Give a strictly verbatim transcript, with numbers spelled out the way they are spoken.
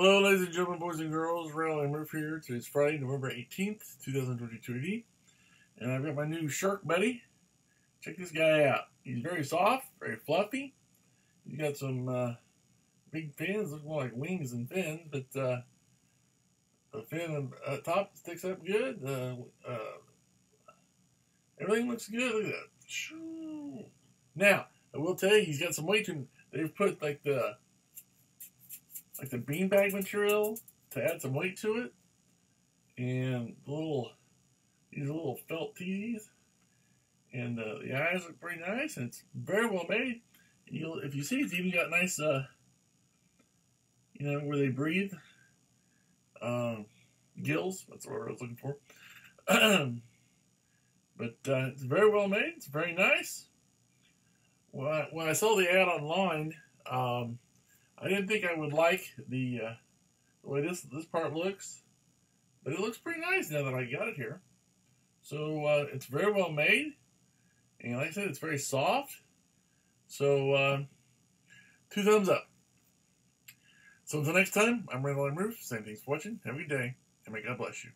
Hello, ladies and gentlemen, boys and girls. Randall M. Rueff here. Today's Friday, November eighteenth, two thousand twenty-two. And I've got my new shark buddy. Check this guy out. He's very soft, very fluffy. He's got some uh, big fins. Look more like wings than fins, but uh, the fin at uh, top sticks up good. Uh, uh, everything looks good. Look at that. Now, I will tell you, he's got some weight to him. They've put like the like the beanbag material to add some weight to it, and the little these little felt teeth, and uh, the eyes look pretty nice, and it's very well made. And you'll, if you see, it's even got nice, uh, you know, where they breathe, um, gills. That's what I was looking for. But uh, it's very well made. It's very nice. When I, when I saw the ad online, um, I didn't think I would like the, uh, the way this this part looks, but it looks pretty nice now that I got it here. So uh, it's very well made, and like I said, it's very soft. So uh, two thumbs up. So until next time, I'm Randall M. Rueff. Same things for watching. Have a good day, and may God bless you.